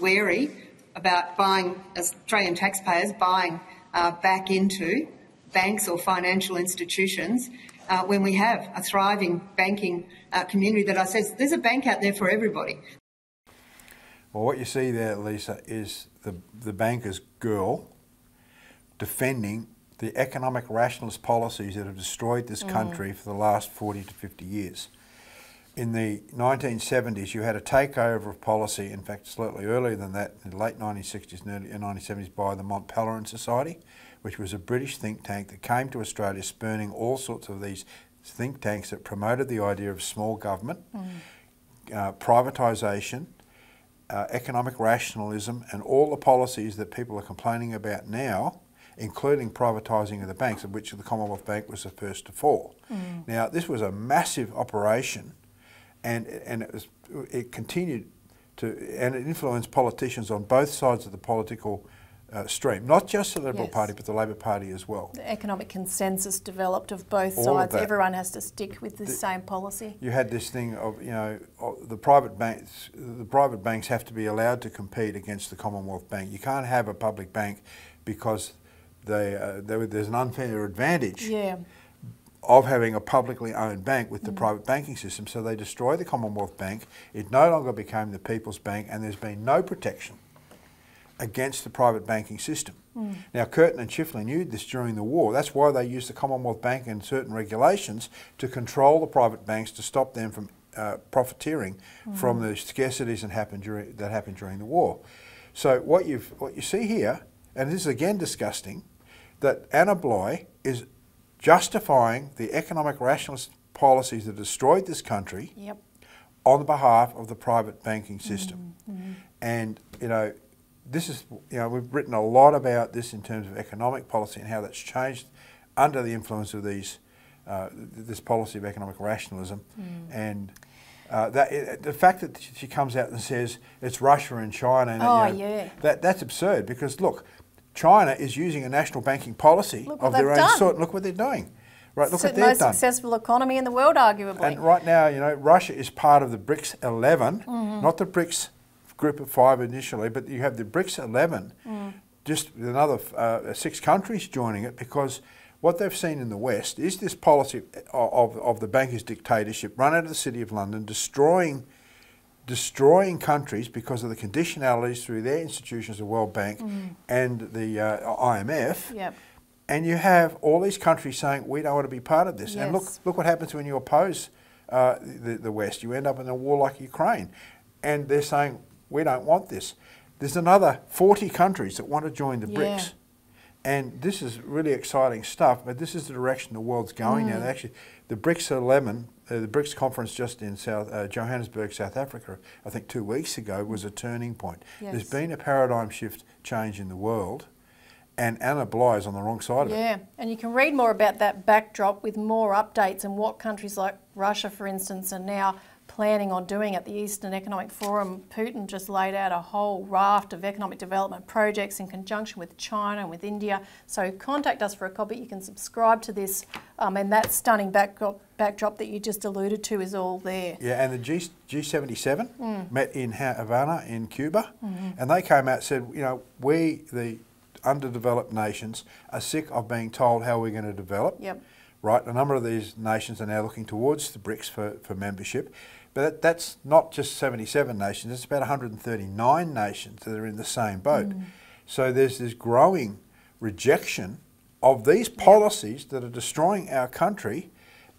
wary about buying, Australian taxpayers buying uh, back into banks or financial institutions uh, when we have a thriving banking uh, community that I says there's a bank out there for everybody. Well, what you see there, Lisa, is the, the banker's girl defending the economic rationalist policies that have destroyed this mm. country for the last forty to fifty years. In the nineteen seventies, you had a takeover of policy, in fact, slightly earlier than that, in the late nineteen sixties and early nineteen seventies by the Mont Pelerin Society, which was a British think tank that came to Australia spurning all sorts of these think tanks that promoted the idea of small government, mm. uh, privatisation, Uh, economic rationalism, and all the policies that people are complaining about now, including privatising of the banks, of which the Commonwealth Bank was the first to fall. Mm. Now, this was a massive operation, and and it was it continued to and it influenced politicians on both sides of the political uh, stream, not just the Liberal yes. Party but the Labor Party as well. The economic consensus developed of both all sides. Of Everyone has to stick with the, the same policy. You had this thing of, you know, the private banks, the private banks have to be allowed to compete against the Commonwealth Bank. You can't have a public bank because they, uh, they there's an unfair advantage yeah. of having a publicly owned bank with the mm. private banking system. So they destroyed the Commonwealth Bank. It no longer became the People's Bank, and there's been no protection against the private banking system. Mm. Now, Curtin and Chifley knew this during the war. That's why they used the Commonwealth Bank and certain regulations to control the private banks to stop them from uh, profiteering mm. from the scarcities that happened, during, that happened during the war. So what, you've, what you see here, and this is again disgusting, that Anna Bligh is justifying the economic rationalist policies that destroyed this country yep. on behalf of the private banking system. Mm. Mm. And, you know, this is, you know, we've written a lot about this in terms of economic policy and how that's changed under the influence of these, uh, this policy of economic rationalism. Mm. And uh, that, it, the fact that she comes out and says it's Russia and China, and, oh, you know, yeah. that, that's absurd because, look, China is using a national banking policy look of their own done. sort. And look what they're doing. Right, look what they've done. It's the most successful economy in the world, arguably. And right now, you know, Russia is part of the BRICS eleven, mm-hmm. not the BRICS group of five initially, but you have the BRICS eleven, mm. just another uh, six countries joining it, because what they've seen in the West is this policy of, of the bankers' dictatorship run out of the City of London, destroying, destroying countries because of the conditionalities through their institutions, the World Bank mm. and the uh, I M F. Yep. And you have all these countries saying, we don't want to be part of this. Yes. And look, look what happens when you oppose uh, the, the West. You end up in a war like Ukraine. And they're saying, we don't want this. There's another forty countries that want to join the yeah. BRICS. And this is really exciting stuff, but this is the direction the world's going mm. now. Actually, the BRICS eleven, uh, the BRICS conference just in South, uh, Johannesburg, South Africa, I think two weeks ago, was a turning point. Yes. There's been a paradigm shift change in the world, and Anna Bligh is on the wrong side of yeah. it. Yeah, and you can read more about that backdrop with more updates and what countries like Russia, for instance, are now planning on doing at the Eastern Economic Forum. Putin just laid out a whole raft of economic development projects in conjunction with China and with India. So contact us for a copy. You can subscribe to this um, and that stunning backdrop, backdrop that you just alluded to is all there. Yeah, and the G, G77 mm. met in Havana in Cuba mm-hmm. and they came out and said, you know, we, the underdeveloped nations, are sick of being told how we're going to develop. Yep. Right, a number of these nations are now looking towards the BRICS for, for membership. But that, that's not just seventy-seven nations, it's about one hundred thirty-nine nations that are in the same boat. Mm. So there's this growing rejection of these policies that are destroying our country,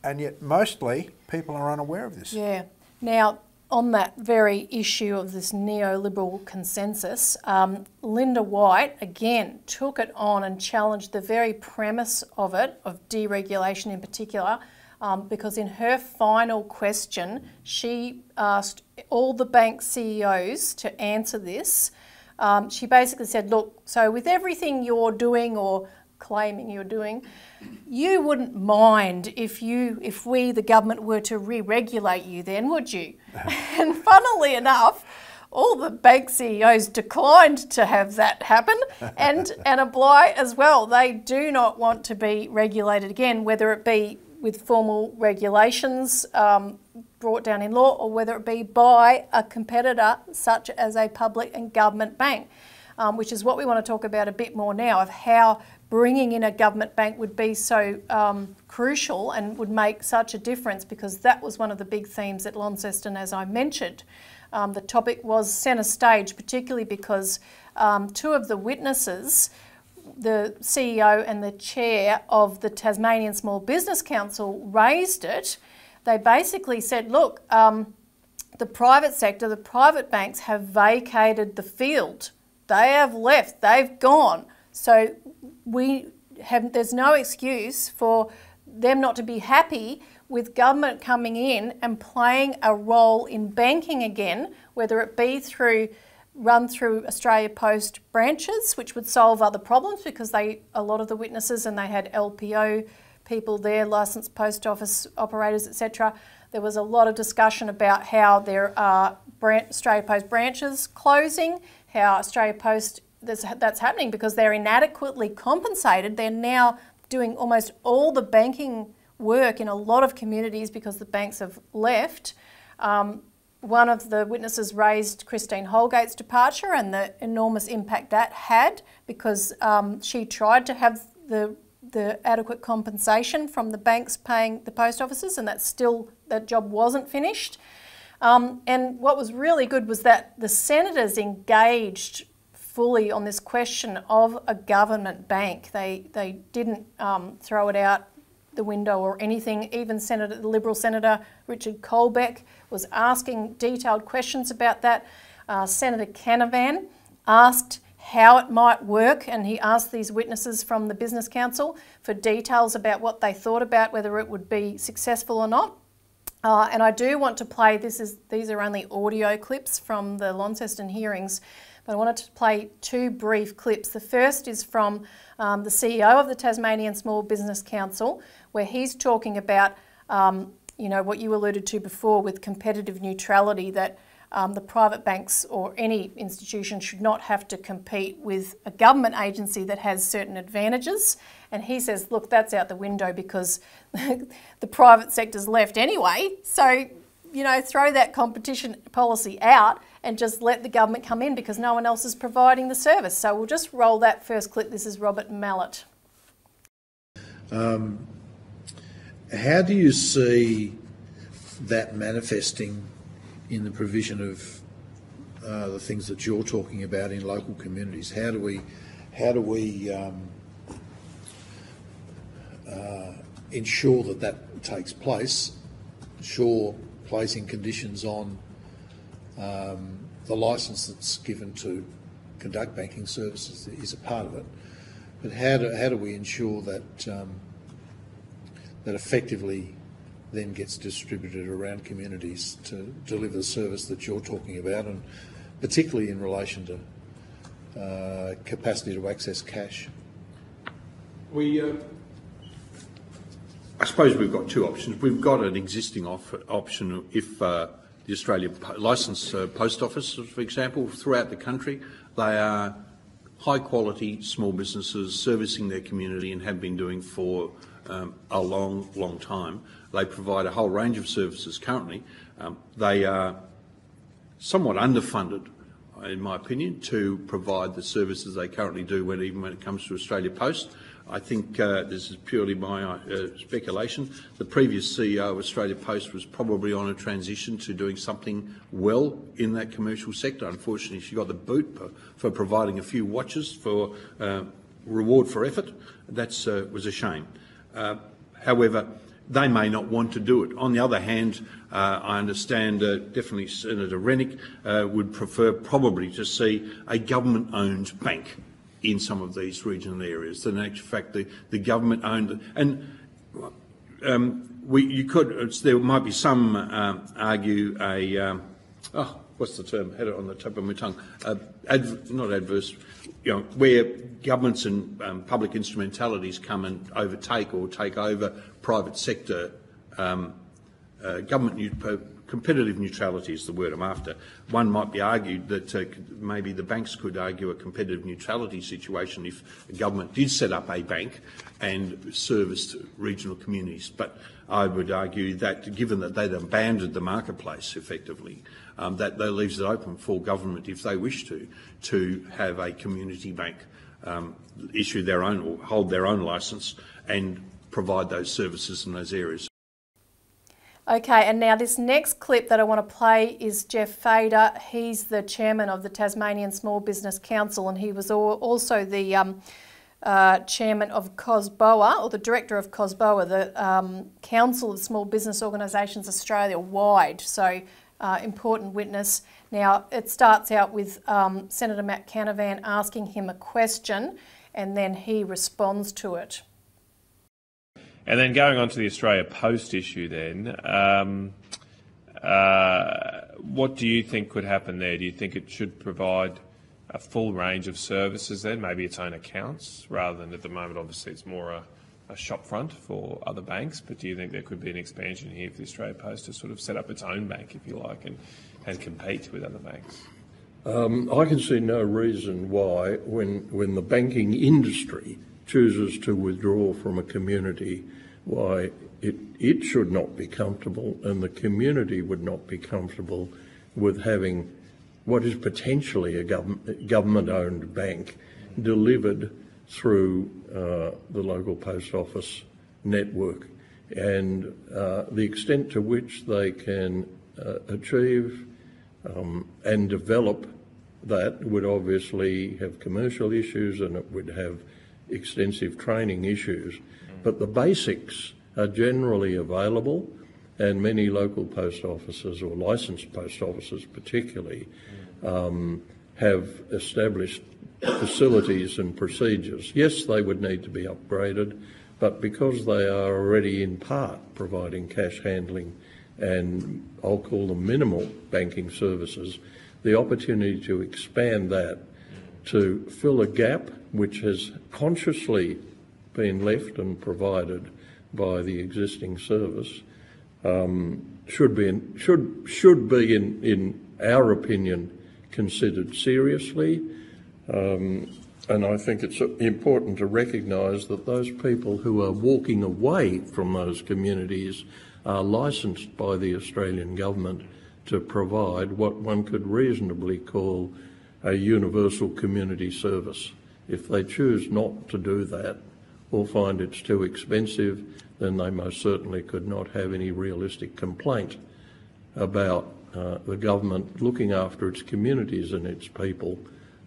and yet mostly people are unaware of this. Yeah. Now, on that very issue of this neoliberal consensus, um, Linda White, again, took it on and challenged the very premise of it, of deregulation in particular, um, because in her final question, she asked all the bank C E Os to answer this. Um, she basically said, look, so with everything you're doing or claiming you're doing, you wouldn't mind if you, if we, the government, were to re-regulate you then, would you? And funnily enough, all the bank C E Os declined to have that happen, and Anna Bligh as well. They do not want to be regulated again, whether it be with formal regulations um, brought down in law or whether it be by a competitor such as a public and government bank, um, which is what we want to talk about a bit more now, of how bringing in a government bank would be so um, crucial and would make such a difference, because that was one of the big themes at Launceston, as I mentioned. Um, the topic was centre stage, particularly because um, two of the witnesses, the C E O and the chair of the Tasmanian Small Business Council, raised it. They basically said, look, um, the private sector, the private banks have vacated the field. They have left, they've gone. So we have, there's no excuse for them not to be happy with government coming in and playing a role in banking again, whether it be through run through Australia Post branches, which would solve other problems, because they, a lot of the witnesses, and they had L P O people there, licensed post office operators, et cetera. There was a lot of discussion about how there are branch, Australia Post branches closing, how Australia Post, that's, that's happening because they're inadequately compensated. They're now doing almost all the banking work in a lot of communities because the banks have left. Um, one of the witnesses raised Christine Holgate's departure and the enormous impact that had, because um, she tried to have the, the adequate compensation from the banks paying the post offices, and that still, that job wasn't finished. Um, and what was really good was that the senators engaged fully on this question of a government bank. They, they didn't um, throw it out the window or anything. Even Senator, the Liberal Senator Richard Colbeck, was asking detailed questions about that. Uh, Senator Canavan asked how it might work, and he asked these witnesses from the Business Council for details about what they thought about whether it would be successful or not. Uh, and I do want to play, this is, these are only audio clips from the Launceston hearings, but I wanted to play two brief clips. The first is from um, the C E O of the Tasmanian Small Business Council, where he's talking about, um, you know, what you alluded to before with competitive neutrality, that um, the private banks or any institution should not have to compete with a government agency that has certain advantages. And he says, look, that's out the window because the private sector's left anyway. So, you know, throw that competition policy out and just let the government come in because no one else is providing the service. So we'll just roll that first clip. This is Robert Mallett. Um, how do you see that manifesting in the provision of uh, the things that you're talking about in local communities? How do we, how do we um, uh, ensure that that takes place? Sure, placing conditions on um, the licence that's given to conduct banking services is a part of it, but how do how do we ensure that um, that effectively then gets distributed around communities to deliver the service that you're talking about, and particularly in relation to uh, capacity to access cash? We. Uh I suppose we've got two options. We've got an existing off option if uh, the Australia licensed uh, post offices, for example, throughout the country, they are high-quality small businesses servicing their community and have been doing for um, a long, long time. They provide a whole range of services currently. Um, they are somewhat underfunded, in my opinion, to provide the services they currently do, when, even when it comes to Australia Post. I think uh, this is purely my uh, speculation. The previous C E O of Australia Post was probably on a transition to doing something well in that commercial sector. Unfortunately, she got the boot for, for providing a few watches for uh, reward for effort. That uh, was a shame. Uh, however, they may not want to do it. On the other hand, uh, I understand uh, definitely Senator Rennick uh, would prefer probably to see a government-owned bank in some of these regional areas. In actual fact, the, the government owned, and um, we, you could, it's, there might be some uh, argue a, um, oh, what's the term, had it on the tip of my tongue, uh, adver, not adverse, you know, where governments and um, public instrumentalities come and overtake or take over private sector, um, uh, government new, competitive neutrality is the word I'm after. One might be argued that uh, maybe the banks could argue a competitive neutrality situation if the government did set up a bank and serviced regional communities. But I would argue that given that they'd abandoned the marketplace effectively, um, that, that leaves it open for government, if they wish to, to have a community bank um, issue their own or hold their own licence and provide those services in those areas. Okay, and now this next clip that I want to play is Jeff Fader. He's the chairman of the Tasmanian Small Business Council, and he was also the um, uh, chairman of COSBOA, or the director of COSBOA, the um, Council of Small Business Organisations Australia-wide, so uh, important witness. Now, it starts out with um, Senator Matt Canavan asking him a question, and then he responds to it. And then going on to the Australia Post issue then, um, uh, what do you think could happen there? Do you think it should provide a full range of services then, maybe its own accounts, rather than at the moment obviously it's more a, a shopfront for other banks, but do you think there could be an expansion here for the Australia Post to sort of set up its own bank, if you like, and, and compete with other banks? Um, I can see no reason why, when, when the banking industry chooses to withdraw from a community, why it, it should not be comfortable and the community would not be comfortable with having what is potentially a government, government-owned bank delivered through uh, the local post office network. And uh, the extent to which they can uh, achieve um, and develop that would obviously have commercial issues, and it would have extensive training issues, but the basics are generally available, and many local post offices, or licensed post offices particularly, um, have established facilities and procedures. Yes, they would need to be upgraded, but because they are already in part providing cash handling and I'll call them minimal banking services, the opportunity to expand that to fill a gap which has consciously been left and provided by the existing service um, should be in, should should be in in our opinion considered seriously, um, and I think it's important to recognise that those people who are walking away from those communities are licensed by the Australian government to provide what one could reasonably call a universal community service. If they choose not to do that or find it's too expensive, then they most certainly could not have any realistic complaint about uh, the government looking after its communities and its people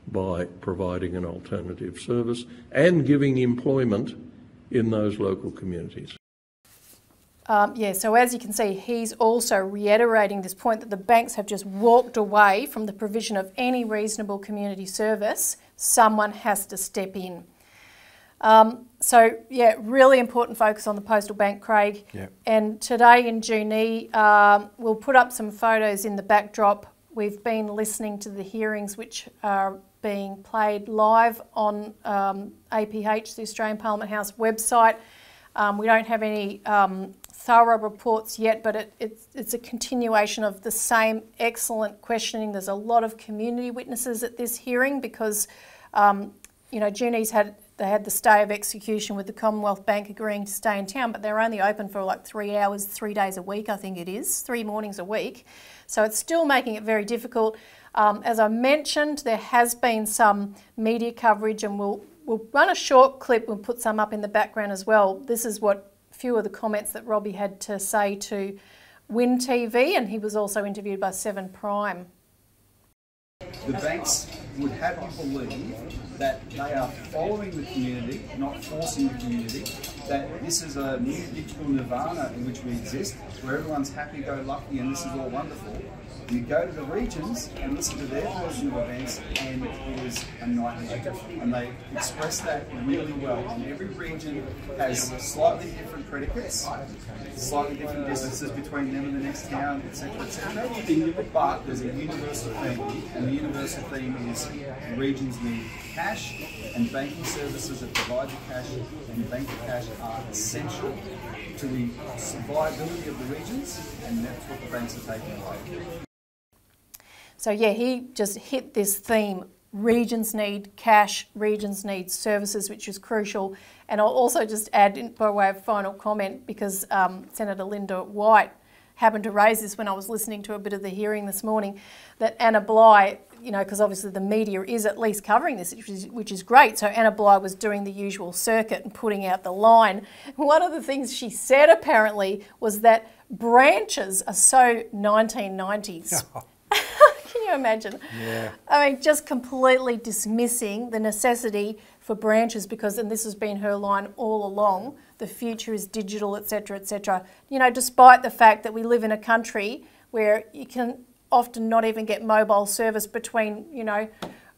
by providing an alternative service and giving employment in those local communities. Um, yeah, so as you can see, he's also reiterating this point that the banks have just walked away from the provision of any reasonable community service. Someone has to step in. Um, so, yeah, really important focus on the Postal Bank, Craig. Yep. And today in Junee, um, we'll put up some photos in the backdrop. We've been listening to the hearings which are being played live on um, A P H, the Australian Parliament House website. Um, we don't have any um, thorough reports yet, but it, it's, it's a continuation of the same excellent questioning. There's a lot of community witnesses at this hearing because, um, you know, Junee's had they had the stay of execution with the Commonwealth Bank agreeing to stay in town, but they're only open for like three hours, three days a week, I think it is, three mornings a week. So it's still making it very difficult. Um, as I mentioned, there has been some media coverage, and we'll We'll run a short clip, we'll put some up in the background as well. This is what a few of the comments that Robbie had to say to Win T V, and he was also interviewed by Seven Prime. The banks would have you believe that they are following the community, not forcing the community, that this is a new digital nirvana in which we exist, where everyone's happy-go-lucky and this is all wonderful. You go to the regions and listen to their version of events, and it was a nightmare. And they expressed that really well. And every region has slightly different predicates, slightly different distances between them and the next town, et cetera, et cetera. But there's a universal theme, and the universal theme is regions need cash, and banking services that provide the cash and bank the cash are essential to the survivability of the regions, and that's what the banks are taking away. So yeah, he just hit this theme, regions need cash, regions need services, which is crucial. And I'll also just add, by way of final comment, because um, Senator Linda White happened to raise this when I was listening to a bit of the hearing this morning, that Anna Bligh, you know, because obviously the media is at least covering this, which is, which is great. So Anna Bligh was doing the usual circuit and putting out the line. One of the things she said apparently was that branches are so nineteen nineties. Oh. Can you imagine? Yeah. I mean, just completely dismissing the necessity for branches because, and this has been her line all along, the future is digital, et cetera, et cetera. You know, despite the fact that we live in a country where you can often not even get mobile service between, you know,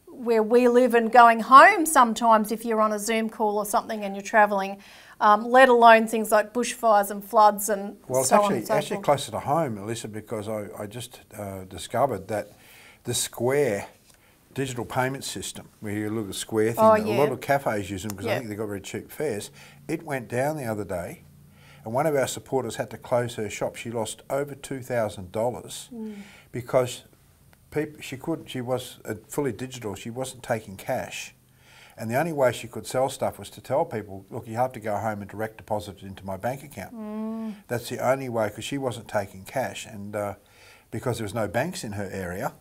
where we live and going home sometimes if you're on a Zoom call or something and you're travelling, um, let alone things like bushfires and floods and well, so on and so forth. Well, it's actually closer to home, Elisa, because I, I just uh, discovered that the Square digital payment system, where you look at the Square thing, oh, yeah. a lot of cafes use them because yeah. I think they've got very cheap fares, it went down the other day. And one of our supporters had to close her shop. She lost over two thousand dollars mm. because people, she couldn't, she was fully digital. She wasn't taking cash. And the only way she could sell stuff was to tell people, look, you have to go home and direct deposit it into my bank account. Mm. That's the only way, because she wasn't taking cash. And uh, because there was no banks in her area,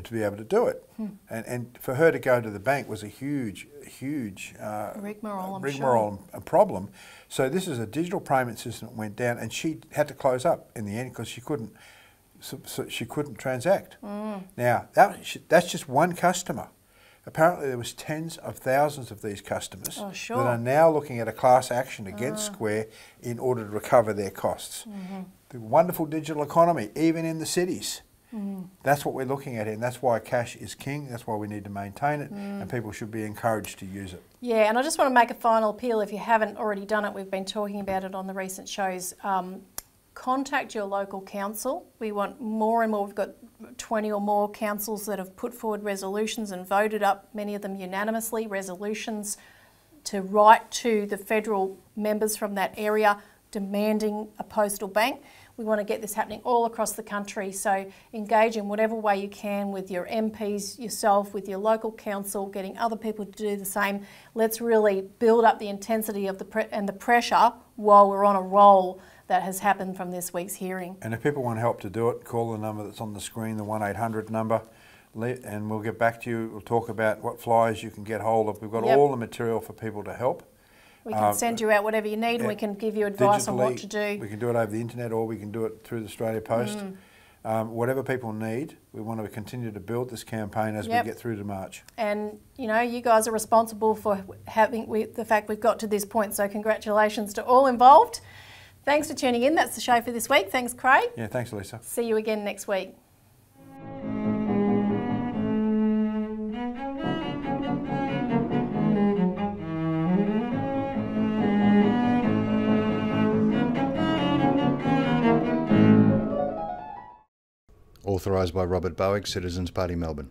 to be able to do it. Hmm. And, and for her to go to the bank was a huge, huge uh, rigmarole, rigmarole sure. problem. So this is a digital payment system that went down, and she had to close up in the end because she couldn't so, so she couldn't transact. Mm. Now, that, that's just one customer. Apparently there was tens of thousands of these customers oh, sure. that are now looking at a class action against ah. Square in order to recover their costs. Mm-hmm. The wonderful digital economy, even in the cities. Mm. That's what we're looking at here, and that's why cash is king. That's why we need to maintain it, mm. and people should be encouraged to use it. Yeah, and I just want to make a final appeal. If you haven't already done it, we've been talking about it on the recent shows. Um, contact your local council. We want more and more. We've got twenty or more councils that have put forward resolutions and voted up, many of them unanimously, resolutions to write to the federal members from that area demanding a postal bank. We want to get this happening all across the country, so engage in whatever way you can with your M Ps, yourself, with your local council, getting other people to do the same. Let's really build up the intensity of the pre and the pressure while we're on a roll that has happened from this week's hearing. And if people want help to do it, call the number that's on the screen, the one eight hundred number, and we'll get back to you. We'll talk about what flyers you can get hold of. We've got yep. all the material for people to help. We can um, send you out whatever you need, and we can give you advice on what to do. We can do it over the internet, or we can do it through the Australia Post. Mm. Um, whatever people need, we want to continue to build this campaign as yep. we get through to March. And, you know, you guys are responsible for having we, the fact we've got to this point, so congratulations to all involved. Thanks for tuning in. That's the show for this week. Thanks, Craig. Yeah, thanks, Elisa. See you again next week. Authorised by Robert Barwick, Citizens Party, Melbourne.